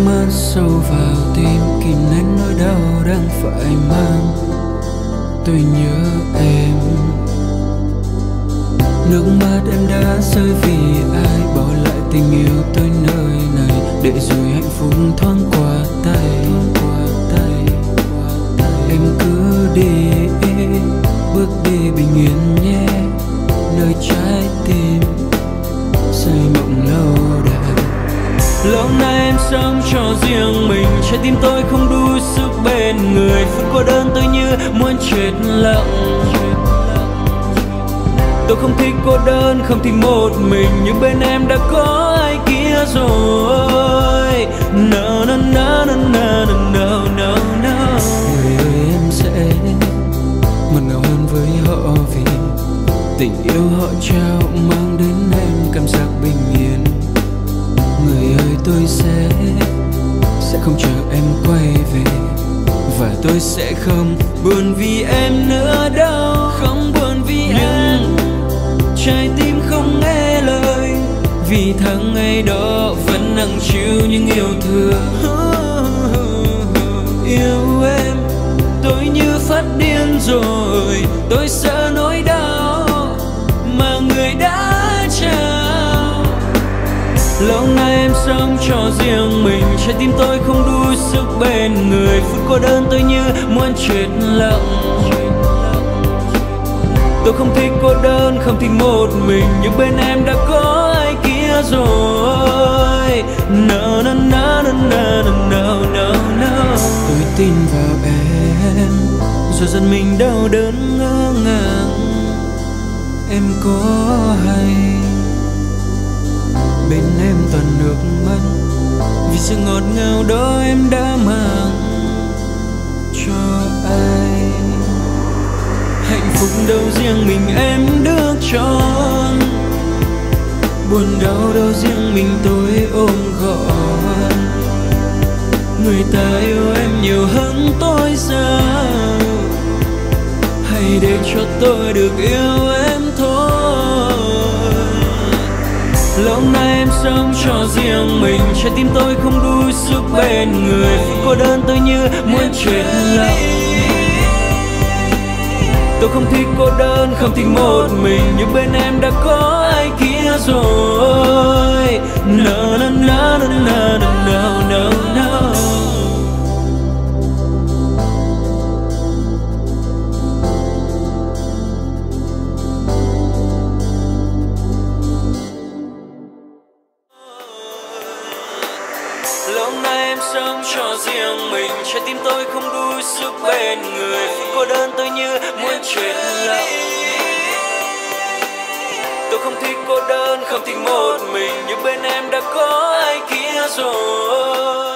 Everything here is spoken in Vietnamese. Nắng mơn sâu vào tim, kìm nén nỗi đau đang phải mang. Tôi nhớ em, nước mắt em đã rơi vì ai, bỏ lại tình yêu tôi nơi này để rồi hạnh phúc thoáng qua tay. Em cứ đi, bước đi bình yên nhé, nơi trái tim say mộng lâu đài. Lâu nay em sống cho riêng mình, trái tim tôi không đủ sức bên người. Phút cô đơn tôi như muốn chết lặng. Tôi không thích cô đơn, không thích một mình, nhưng bên em đã có ai kia rồi. No, no, no, no, no, no, no, no. Người ơi em sẽ mặn ngào hơn với họ vì tình yêu họ trao mang đến em cảm giác bình yên. Người ơi tôi sẽ không chờ em quay về, và tôi sẽ không buồn vì em nữa đâu. Không buồn vì em, trái tim không nghe lời, vì tháng ngày đó vẫn nặng chịu những yêu thương. Yêu em, tôi như phát điên rồi, tôi sợ nỗi đau mà người đã trao. Lâu nay em sống cho riêng mình, trái tim tôi không đủ sức bên người. Phút cô đơn tôi như muốn chết lặng. Tôi không thích cô đơn, không thích một mình, nhưng bên em đã có ai kia rồi. No, no, no, no, no, no, no, no. Tôi tin vào em, rồi dần mình đau đớn ngỡ ngàng. Em có hay bên em toàn nước mắt, vì sự ngọt ngào đó em đã mang cho ai. Hạnh phúc đâu riêng mình em được chọn, buồn đau đâu riêng mình tôi ôm gọn. Người ta yêu em nhiều hơn tôi sao, hãy để cho tôi được yêu em thôi. Lâu nay em sống cho riêng mình, trái tim tôi không đủ sức bên người. Cô đơn tôi như muốn chết lặng. Tôi không thích cô đơn, không thích một mình, nhưng bên em đã có ai kia rồi. No, no, no, no, no, no, no, no. Lâu nay em sống cho riêng mình, trái tim tôi không đủ sức bên người. Cô đơn tôi như muốn chết lặng. Tôi không thích cô đơn, không thích một mình, nhưng bên em đã có ai kia rồi.